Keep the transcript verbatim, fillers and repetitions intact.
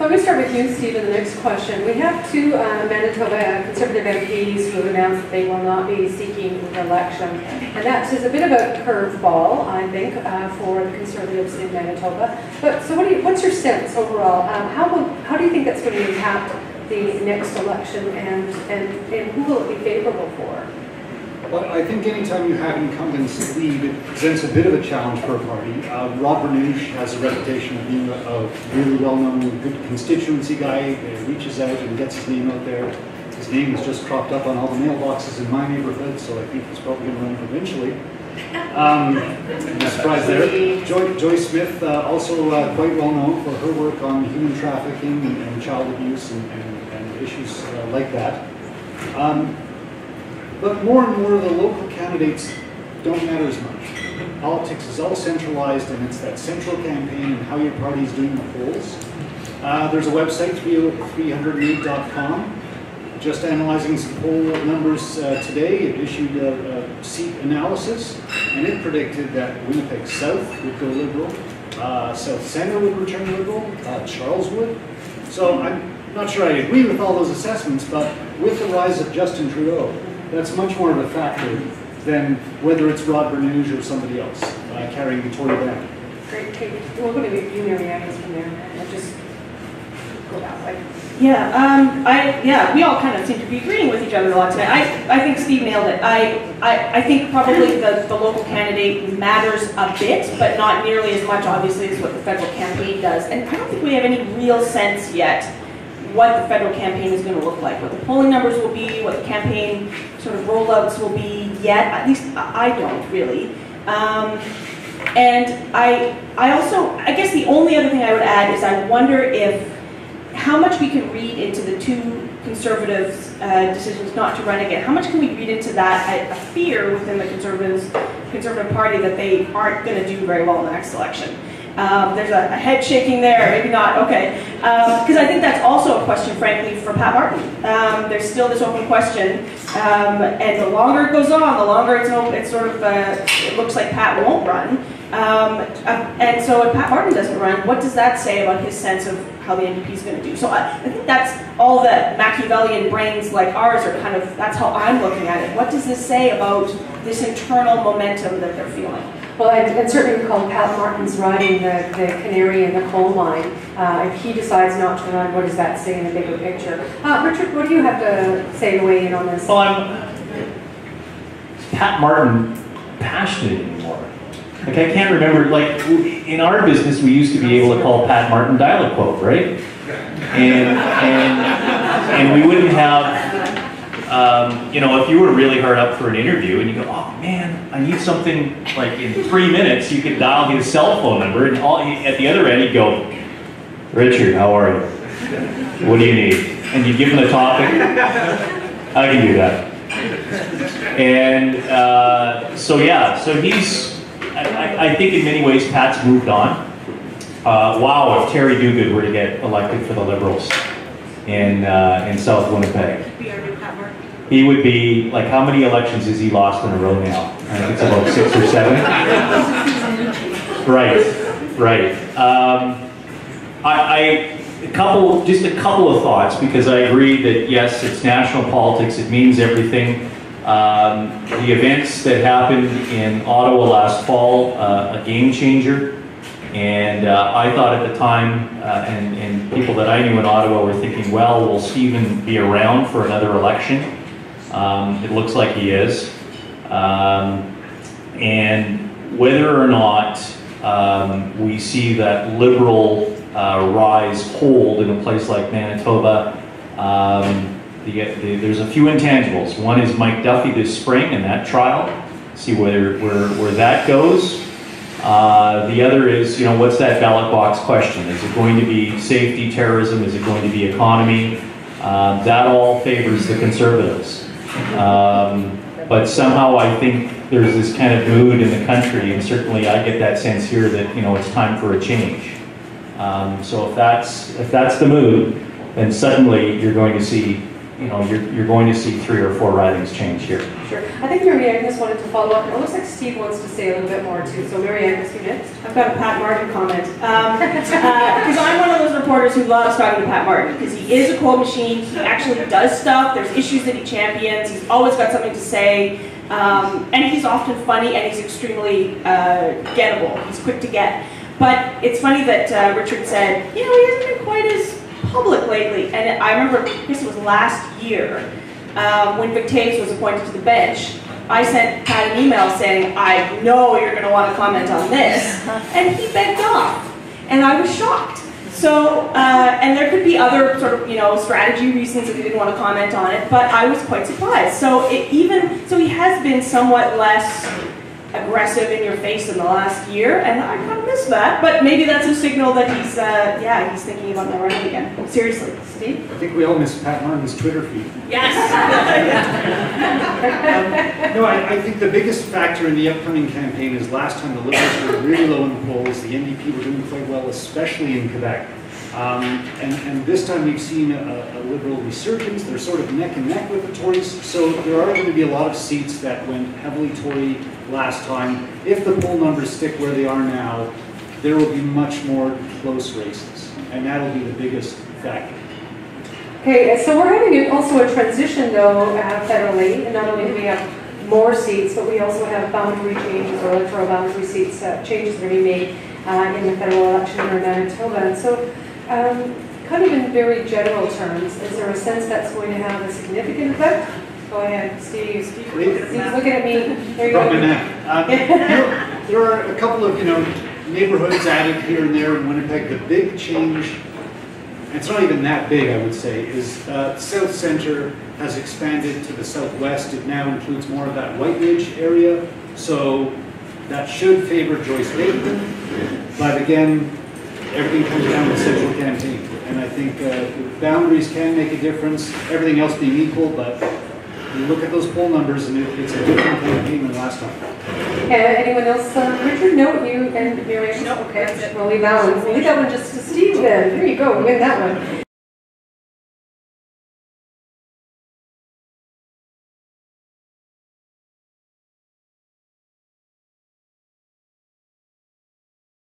So I'm going to start with you, Steve, in the next question. We have two uh, Manitoba Conservative M Ps who have announced that they will not be seeking re-election. And that is a bit of a curveball, I think, uh, for the Conservatives in Manitoba. But so what do you, what's your sense overall? Um, how, will, how do you think that's going to impact the next election, and, and, and who will it be favourable for? Well, I think anytime you have incumbents leave, it presents a bit of a challenge for a party. Uh, Rod Bernier has a reputation of being a, a really well-known, good constituency guy. He reaches out and gets his name out there. His name has just cropped up on all the mailboxes in my neighborhood, so I think he's probably going to run eventually. Um, no surprise there. Joy, Joy Smith, uh, also uh, quite well-known for her work on human trafficking and, and child abuse and, and, and issues uh, like that. Um, But more and more, the local candidates don't matter as much. Politics is all centralized, and it's that central campaign and how your party is doing the polls. Uh, there's a website, three oh eight dot com, just analyzing some poll numbers uh, today. It issued a, a seat analysis, and it predicted that Winnipeg South would go Liberal, uh, South Centre would return Liberal, uh, Charles would. So I'm not sure I agree with all those assessments, but with the rise of Justin Trudeau, that's much more of a factor than whether it's Rod Bruinooge or somebody else uh, carrying the Tory banner. Great, Kate. We're going to get you, Mary Ann, from there. I'll just go that way. Yeah, um, I, yeah, we all kind of seem to be agreeing with each other a lot tonight. I, I think Steve nailed it. I, I, I think probably the, the local candidate matters a bit, but not nearly as much, obviously, as what the federal campaign does. And I don't think we have any real sense yet what the federal campaign is going to look like, what the polling numbers will be, what the campaign sort of rollouts will be yet. At least I don't really. Um, and I, I also, I guess the only other thing I would add is I wonder if how much we can read into the two Conservatives' uh, decisions not to run again. How much can we read into that? A fear within the Conservatives, Conservative Party that they aren't going to do very well in the next election. Um, there's a, a head shaking there, maybe not, okay. Because um, I think that's also a question, frankly, for Pat Martin. Um, there's still this open question, um, and the longer it goes on, the longer it's, open, it's sort of, uh, it looks like Pat won't run. Um, and so if Pat Martin doesn't run, what does that say about his sense of how the N D P is going to do? So I, I think that's all that Machiavellian brains like ours are kind of, that's how I'm looking at it. What does this say about this internal momentum that they're feeling? Well, and, and certainly recall Pat Martin's riding the, the canary in the coal mine. Uh, if he decides not to run, what does that say in the bigger picture? Uh, Richard, what do you have to say to weigh in on this? Well, I'm, Pat Martin passionate anymore. Like, I can't remember, like, in our business, we used to be able to call Pat Martin dial-a-quote, right? And, and, and we wouldn't have... Um, you know, if you were really hard up for an interview and you go, oh man, I need something like in three minutes, you could dial his cell phone number and all, at the other end he'd go, Richard, how are you? What do you need? And you give him the topic, I can do that. And uh, so yeah, so he's, I, I think in many ways Pat's moved on. Uh, wow, if Terry Duguid were to get elected for the Liberals in, uh, in South Winnipeg. He would be, like, how many elections has he lost in a row now? I think it's about six or seven. Right, right. Um, I, I, a couple, just a couple of thoughts, because I agree that, yes, it's national politics, it means everything. Um, the events that happened in Ottawa last fall, uh, a game changer. And uh, I thought at the time, uh, and, and people that I knew in Ottawa were thinking, well, will Stephen be around for another election? Um, it looks like he is, um, and whether or not um, we see that Liberal uh, rise hold in a place like Manitoba, um, the, the, there's a few intangibles. One is Mike Duffy this spring and that trial, see where, where, where that goes. Uh, the other is, you know, what's that ballot box question? Is it going to be safety, terrorism? Is it going to be economy? Uh, that all favors the Conservatives. Um, but somehow I think there's this kind of mood in the country, and certainly I get that sense here that, you know, it's time for a change. Um, so if that's, if that's the mood, then suddenly you're going to see you know, you're, you're going to see three or four ridings change here. Sure. I think Mary Agnes wanted to follow up. It looks like Steve wants to say a little bit more too. So Mary Agnes, you next. I've got a Pat Martin comment. Because um, uh, I'm one of those reporters who loves talking to Pat Martin, because he is a cool machine. He actually does stuff. There's issues that he champions. He's always got something to say. Um, and he's often funny, and he's extremely uh, gettable. He's quick to get. But it's funny that uh, Richard said, you know, he hasn't been quite as public lately. And I remember, I guess it was last year, um, when Vic Tames was appointed to the bench, I sent Pat an email saying, I know you're going to want to comment on this. And he begged off. And I was shocked. So, uh, and there could be other sort of, you know, strategy reasons that he didn't want to comment on it, but I was quite surprised. So it even, so he has been somewhat less aggressive in your face in the last year, and I kind of miss that, but maybe that's a signal that he's, uh, yeah, he's thinking about that running again. Seriously, Steve? I think we all miss Pat Martin's Twitter feed. Yes! um, no, I, I think the biggest factor in the upcoming campaign is last time the Liberals were really low in the polls, the N D P were doing quite well, especially in Quebec. Um, and, and this time we've seen a, a Liberal resurgence. They're sort of neck and neck with the Tories, so there are going to be a lot of seats that went heavily Tory last time. If the poll numbers stick where they are now, there will be much more close races, and that'll be the biggest factor. Okay, so we're having also a transition, though, uh, federally, and not only do we have more seats, but we also have boundary changes, or electoral boundary seats, uh, changes that are being made uh, in the federal election in Manitoba. And so, um, kind of in very general terms, is there a sense that's going to have a significant effect? Go ahead, Steve. Steve, Steve's looking at me. There you go. Um, there, there are a couple of, you know, neighborhoods added here and there in Winnipeg. The big change, and it's not even that big, I would say, is uh, South Centre has expanded to the southwest. It now includes more of that White Ridge area, so that should favour Joyce Bateman. But again, everything comes down to the central campaign, and I think uh, the boundaries can make a difference. Everything else being equal, but you look at those poll numbers, and it, it's a different campaign than last time. Okay, anyone else? Uh, Richard, no, you and Miriam? No, okay. We'll leave that one. We'll leave that one just to Steve then. There you go, win that one.